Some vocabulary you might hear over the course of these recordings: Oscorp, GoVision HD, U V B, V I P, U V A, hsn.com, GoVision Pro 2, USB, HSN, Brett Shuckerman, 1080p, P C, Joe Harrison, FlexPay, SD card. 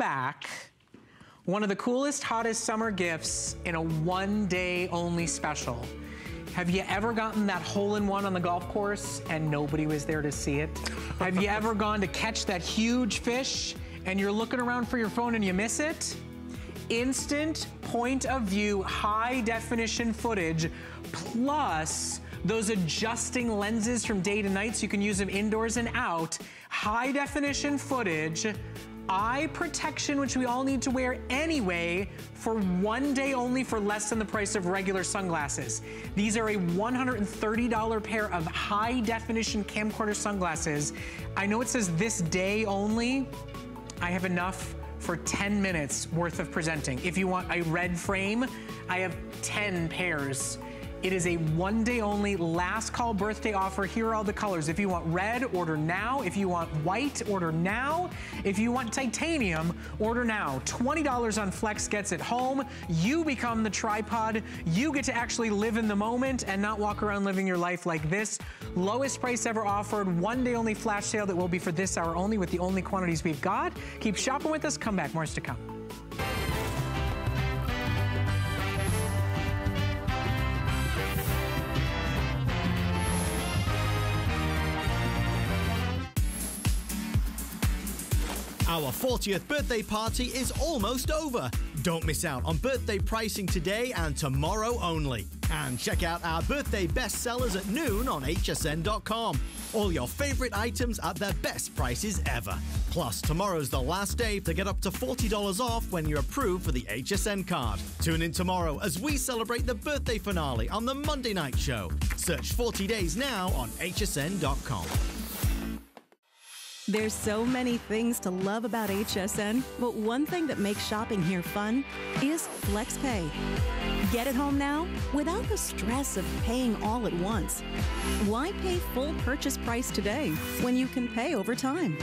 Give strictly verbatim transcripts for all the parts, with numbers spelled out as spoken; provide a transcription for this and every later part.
back one of the coolest, hottest summer gifts in a one day only special. Have you ever gotten that hole-in-one on the golf course and nobody was there to see it? Have you ever gone to catch that huge fish and you're looking around for your phone and you miss it? Instant point of view, high definition footage, plus those adjusting lenses from day to night so you can use them indoors and out. High definition footage, eye protection, which we all need to wear anyway, for one day only for less than the price of regular sunglasses. These are a one hundred thirty dollar pair of high definition camcorder sunglasses. I know it says this day only. I have enough for ten minutes worth of presenting. If you want a red frame, I have ten pairs. It is a one day only, last call birthday offer. Here are all the colors. If you want red, order now. If you want white, order now. If you want titanium, order now. twenty dollars on Flex gets it home. You become the tripod. You get to actually live in the moment and not walk around living your life like this. Lowest price ever offered. One day only flash sale that will be for this hour only with the only quantities we've got. Keep shopping with us. Come back, more's to come. Our fortieth birthday party is almost over. Don't miss out on birthday pricing today and tomorrow only. And check out our birthday bestsellers at noon on H S N dot com. All your favorite items at their best prices ever. Plus, tomorrow's the last day to get up to forty dollars off when you're approved for the H S N card. Tune in tomorrow as we celebrate the birthday finale on the Monday Night Show. Search forty days now on H S N dot com. There's so many things to love about H S N, but one thing that makes shopping here fun is FlexPay. Get it home now without the stress of paying all at once. Why pay full purchase price today when you can pay over time?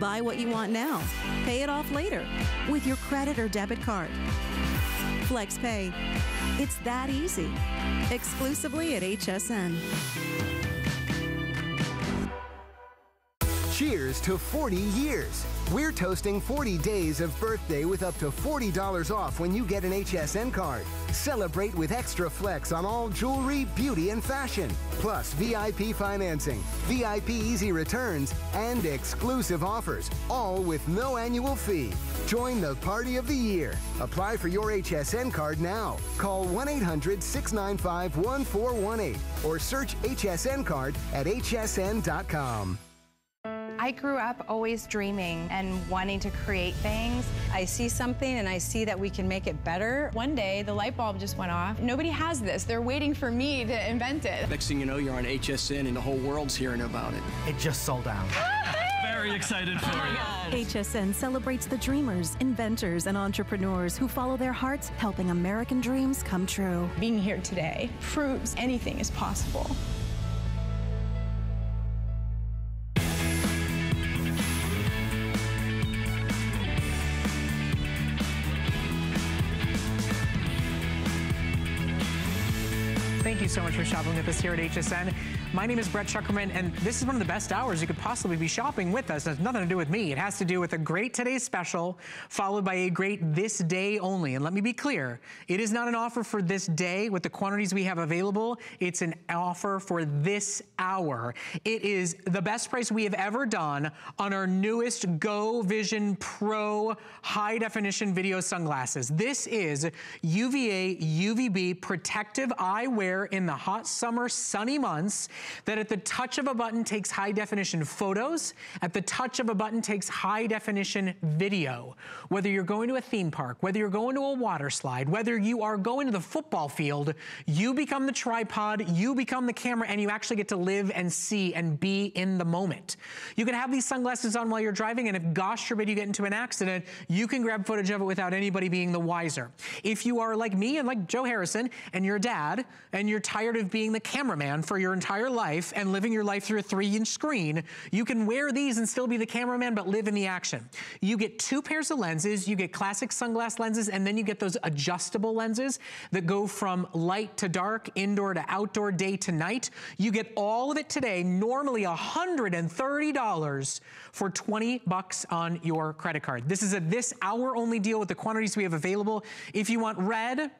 Buy what you want now, pay it off later with your credit or debit card. FlexPay, it's that easy. Exclusively at H S N. Cheers to forty years. We're toasting forty days of birthday with up to forty dollars off when you get an H S N card. Celebrate with extra flex on all jewelry, beauty, and fashion. Plus V I P financing, V I P easy returns, and exclusive offers, all with no annual fee. Join the party of the year. Apply for your H S N card now. Call one eight hundred, six nine five, one four one eight or search H S N card at H S N dot com. I grew up always dreaming and wanting to create things. I see something and I see that we can make it better. One day, the light bulb just went off. Nobody has this. They're waiting for me to invent it. Next thing you know, you're on H S N and the whole world's hearing about it. It just sold out. Very excited for you. H S N celebrates the dreamers, inventors, and entrepreneurs who follow their hearts, helping American dreams come true. Being here today proves anything is possible. Thank you so much for shopping with us here at H S N. My name is Brett Shuckerman, and this is one of the best hours you could possibly be shopping with us. It has nothing to do with me. It has to do with a great today's special, followed by a great this day only. And let me be clear, it is not an offer for this day with the quantities we have available. It's an offer for this hour. It is the best price we have ever done on our newest GoVision Pro high definition video sunglasses. This is U V A, U V B protective eyewear in the hot summer sunny months that at the touch of a button takes high definition photos, at the touch of a button takes high definition video. Whether you're going to a theme park, whether you're going to a water slide, whether you are going to the football field, you become the tripod, you become the camera, and you actually get to live and see and be in the moment. You can have these sunglasses on while you're driving, and if gosh forbid you get into an accident, you can grab footage of it without anybody being the wiser. If you are like me and like Joe Harrison and your dad, and you're tired of being the cameraman for your entire life and living your life through a three inch screen, you can wear these and still be the cameraman, but live in the action. You get two pairs of lenses, you get classic sunglass lenses, and then you get those adjustable lenses that go from light to dark, indoor to outdoor, day to night. You get all of it today, normally one hundred thirty dollars for twenty bucks on your credit card. This is a this hour only deal with the quantities we have available. If you want red,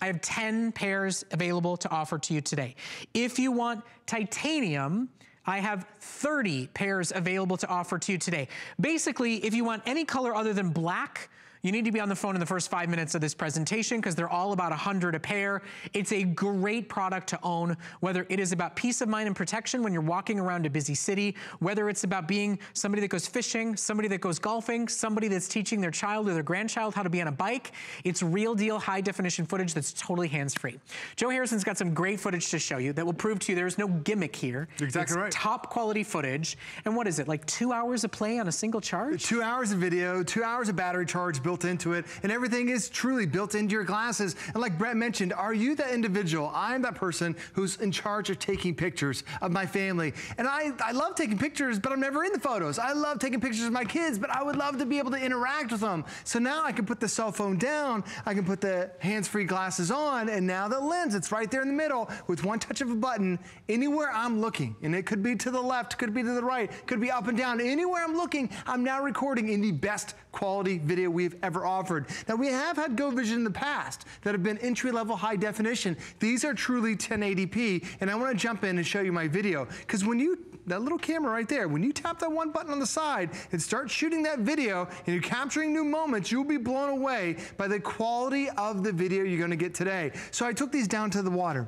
I have ten pairs available to offer to you today. If you want titanium, I have thirty pairs available to offer to you today. Basically, if you want any color other than black, you need to be on the phone in the first five minutes of this presentation because they're all about one hundred a pair. It's a great product to own, whether it is about peace of mind and protection when you're walking around a busy city, whether it's about being somebody that goes fishing, somebody that goes golfing, somebody that's teaching their child or their grandchild how to be on a bike. It's real deal, high definition footage that's totally hands-free. Joe Harrison's got some great footage to show you that will prove to you there's no gimmick here. You're exactly it's right. Top quality footage. And what is it, like two hours of play on a single charge? Two hours of video, two hours of battery charge, built into it, and everything is truly built into your glasses. And like Brett mentioned, are you that individual? I'm that person who's in charge of taking pictures of my family. And I, I love taking pictures, but I'm never in the photos. I love taking pictures of my kids, but I would love to be able to interact with them. So now I can put the cell phone down, I can put the hands-free glasses on, and now the lens, it's right there in the middle with one touch of a button, anywhere I'm looking. And it could be to the left, could be to the right, could be up and down. Anywhere I'm looking, I'm now recording in the best quality video we've ever offered. Now, we have had GoVision in the past that have been entry-level high definition. These are truly ten eighty p, and I want to jump in and show you my video, because when you, that little camera right there, when you tap that one button on the side and start shooting that video and you're capturing new moments, you'll be blown away by the quality of the video you're going to get today. So I took these down to the water.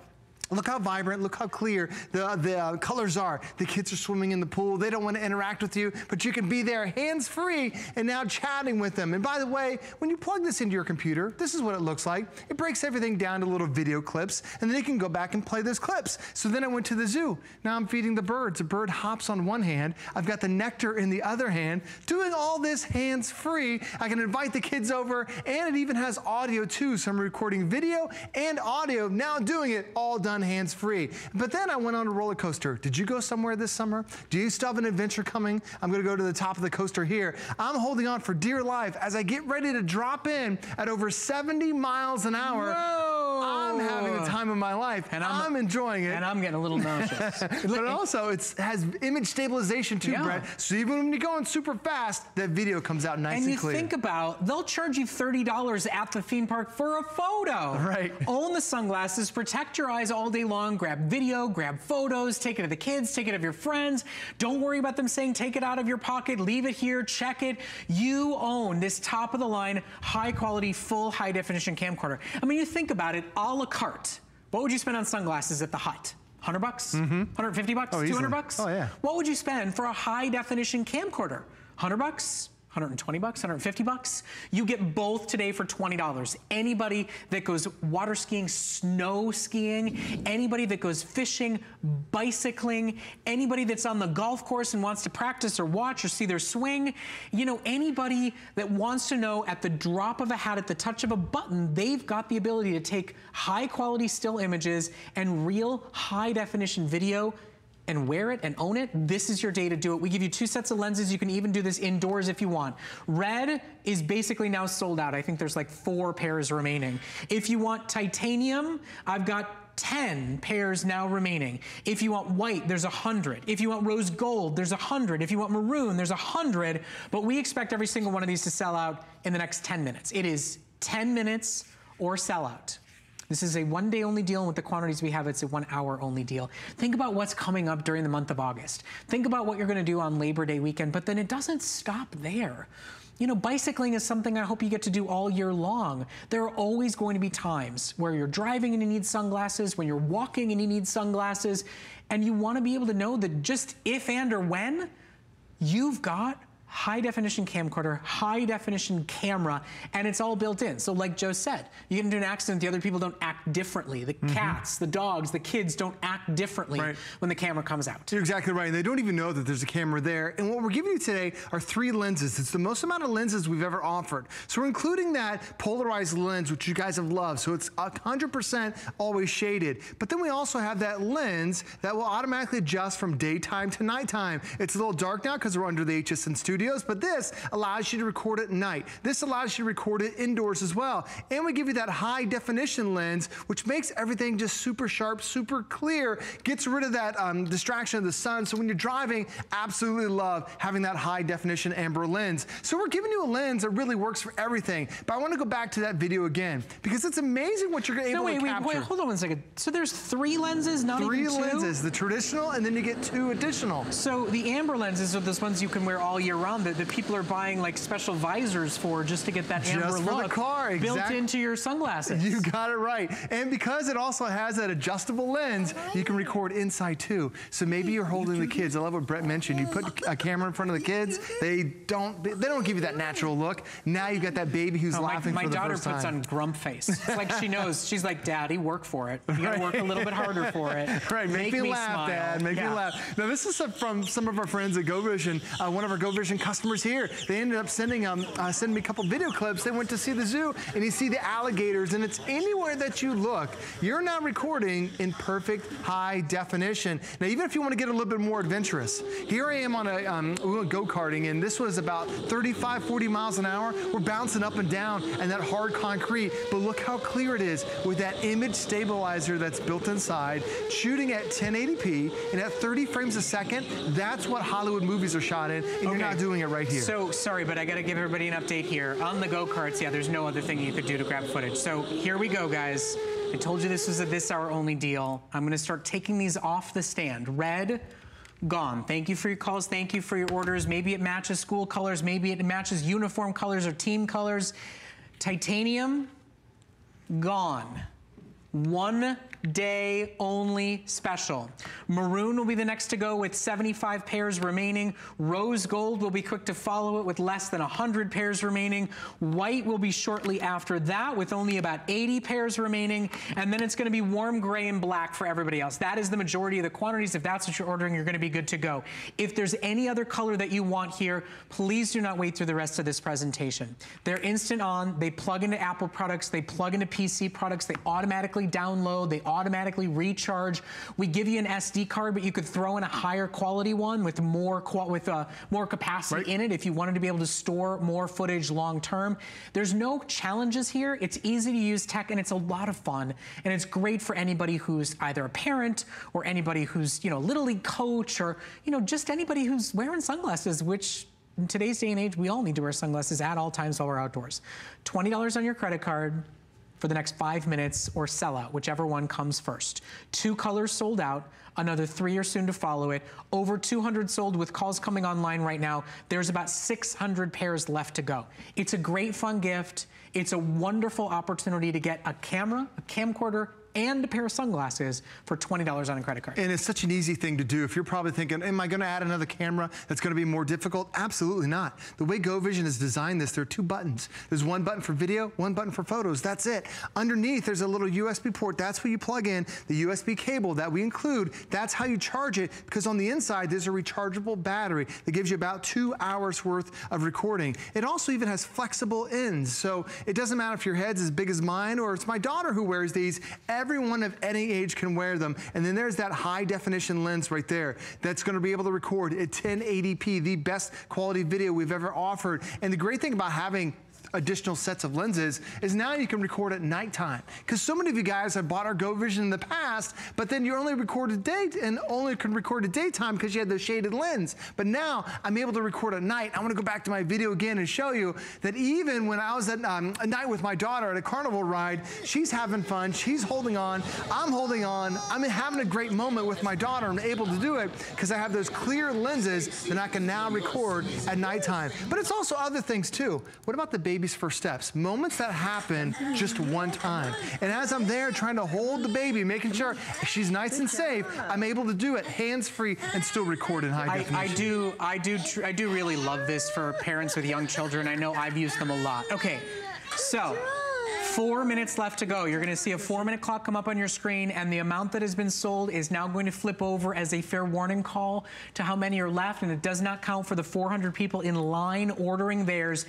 Look how vibrant, look how clear the, the uh, colors are. The kids are swimming in the pool. They don't want to interact with you, but you can be there hands-free and now chatting with them. And by the way, when you plug this into your computer, this is what it looks like. It breaks everything down to little video clips, and then you can go back and play those clips. So then I went to the zoo. Now I'm feeding the birds. A bird hops on one hand. I've got the nectar in the other hand. Doing all this hands-free, I can invite the kids over, and it even has audio too. So I'm recording video and audio, now doing it all done hands-free. But then I went on a roller coaster. Did you go somewhere this summer? Do you still have an adventure coming? I'm gonna go to the top of the coaster here. I'm holding on for dear life as I get ready to drop in at over seventy miles an hour. Whoa. I'm having the time of my life, and I'm, I'm enjoying it. And I'm getting a little nauseous. But also, it has image stabilization too, yeah. Brett. So even when you're going super fast, that video comes out nice and, and clear. And you think about, they'll charge you thirty dollars at the theme park for a photo. Right. Own the sunglasses, protect your eyes all all day long. Grab video, grab photos, take it of the kids, take it of your friends. Don't worry about them saying, take it out of your pocket, leave it here, check it. You own this top of the line, high quality, full high definition camcorder. I mean, you think about it, a la carte. What would you spend on sunglasses at the hut? one hundred bucks? Mm-hmm. one hundred fifty bucks? Oh, two hundred bucks? Oh, yeah. What would you spend for a high definition camcorder? one hundred bucks? one hundred twenty bucks, one hundred fifty bucks. You get both today for twenty dollars. Anybody that goes water skiing, snow skiing, anybody that goes fishing, bicycling, anybody that's on the golf course and wants to practice or watch or see their swing, you know, anybody that wants to know at the drop of a hat, at the touch of a button, they've got the ability to take high quality still images and real high definition video and wear it and own it. This is your day to do it. We give you two sets of lenses. You can even do this indoors if you want. Red is basically now sold out. I think there's like four pairs remaining. If you want titanium, I've got ten pairs now remaining. If you want white, there's one hundred. If you want rose gold, there's one hundred. If you want maroon, there's one hundred. But we expect every single one of these to sell out in the next ten minutes. It is ten minutes or sell out. This is a one-day only deal, and with the quantities we have, it's a one-hour only deal. Think about what's coming up during the month of August. Think about what you're gonna do on Labor Day weekend, but then it doesn't stop there. You know, bicycling is something I hope you get to do all year long. There are always going to be times where you're driving and you need sunglasses, when you're walking and you need sunglasses, and you wanna be able to know that just if and or when, you've got high-definition camcorder, high-definition camera, and it's all built in. So like Joe said, you get into an accident, the other people don't act differently. The mm-hmm. cats, the dogs, the kids don't act differently right. when the camera comes out. You're exactly right. And they don't even know that there's a camera there. And what we're giving you today are three lenses. It's the most amount of lenses we've ever offered. So we're including that polarized lens, which you guys have loved. So it's one hundred percent always shaded. But then we also have that lens that will automatically adjust from daytime to nighttime. It's a little dark now because we're under the H S N studio, but this allows you to record at night. This allows you to record it indoors as well. And we give you that high definition lens, which makes everything just super sharp, super clear, gets rid of that um, distraction of the sun. So when you're driving, absolutely love having that high definition amber lens. So we're giving you a lens that really works for everything. But I want to go back to that video again, because it's amazing what you're able no, wait, to wait, capture. Wait, hold on one second. So there's three lenses, not three even two? Three lenses, the traditional, and then you get two additional. So the amber lenses are those ones you can wear all year round, that, that people are buying like special visors for, just to get that amber just for look the car. Exactly. Built into your sunglasses. You got it right. And because it also has that adjustable lens, you can record inside too. So maybe you're holding the kids. I love what Brett mentioned. You put a camera in front of the kids, they don't they don't give you that natural look. Now you've got that baby who's oh, laughing my, my for the first time. My daughter puts on grump face. It's like she knows. She's like, Daddy, work for it. You gotta right. work a little bit harder for it. Right, make, make me, me laugh, smile. Dad, make yeah. me laugh. Now this is from some of our friends at GoVision, uh, one of our GoVision customers here. They ended up sending um, uh, sending me a couple video clips. They went to see the zoo, and you see the alligators, and it's anywhere that you look, you're now recording in perfect high definition. Now, even if you want to get a little bit more adventurous, here I am on a, um, we went go-karting, and this was about thirty-five, forty miles an hour. We're bouncing up and down and that hard concrete, but look how clear it is with that image stabilizer that's built inside, shooting at ten eighty p and at thirty frames a second. That's what Hollywood movies are shot in, and okay. you're not doing it right here. So sorry, but I gotta give everybody an update here. On the go-karts, yeah, there's no other thing you could do to grab footage. So here we go, guys. I told you this was a this hour only deal. I'm gonna start taking these off the stand. Red, gone. Thank you for your calls. Thank you for your orders. Maybe it matches school colors. Maybe it matches uniform colors or team colors. Titanium, gone. One day only special. Maroon will be the next to go with seventy-five pairs remaining. Rose gold will be quick to follow it with less than one hundred pairs remaining. White will be shortly after that with only about eighty pairs remaining. And then it's going to be warm gray and black for everybody else. That is the majority of the quantities. If that's what you're ordering, you're going to be good to go. If there's any other color that you want here, please do not wait through the rest of this presentation. They're instant on. They plug into Apple products. They plug into P C products. They automatically download, they automatically recharge. We give you an S D card, but you could throw in a higher quality one with more qual with uh, more capacity right. in it if you wanted to be able to store more footage long term. There's no challenges here. It's easy to use tech, and it's a lot of fun, and it's great for anybody who's either a parent or anybody who's, you know, little league coach, or, you know, just anybody who's wearing sunglasses, which in today's day and age we all need to wear sunglasses at all times while we're outdoors. twenty dollars on your credit card for the next five minutes or sell out, whichever one comes first. Two colors sold out, another three are soon to follow it. Over two hundred sold with calls coming online right now. There's about six hundred pairs left to go. It's a great fun gift. It's a wonderful opportunity to get a camera, a camcorder, and a pair of sunglasses for twenty dollars on a credit card. And it's such an easy thing to do. If you're probably thinking, am I gonna add another camera that's gonna be more difficult? Absolutely not. The way GoVision has designed this, there are two buttons. There's one button for video, one button for photos, that's it. Underneath, there's a little U S B port. That's where you plug in the U S B cable that we include. That's how you charge it, because on the inside, there's a rechargeable battery that gives you about two hours worth of recording. It also even has flexible ends, so it doesn't matter if your head's as big as mine, or it's my daughter who wears these. Everyone of any age can wear them. And then there's that high definition lens right there that's gonna be able to record at ten eighty p, the best quality video we've ever offered. And the great thing about having additional sets of lenses is now you can record at nighttime, because so many of you guys have bought our GoVision in the past, but then you only recorded day and only can record at daytime because you had the shaded lens. But now I'm able to record at night. I want to go back to my video again and show you that even when I was at um, a night with my daughter at a carnival ride, she's having fun, she's holding on, I'm holding on, I'm having a great moment with my daughter. I'm able to do it because I have those clear lenses that I can now record at nighttime. But it's also other things too. What about the baby baby's first steps. Moments that happen just one time. And as I'm there trying to hold the baby, making sure she's nice and safe, I'm able to do it hands-free and still record in high definition. I, I do, I do, tr I do really love this for parents with young children. I know I've used them a lot. Okay, so. Four minutes left to go. You're gonna see a four minute clock come up on your screen, and the amount that has been sold is now going to flip over as a fair warning call to how many are left, and it does not count for the four hundred people in line ordering theirs.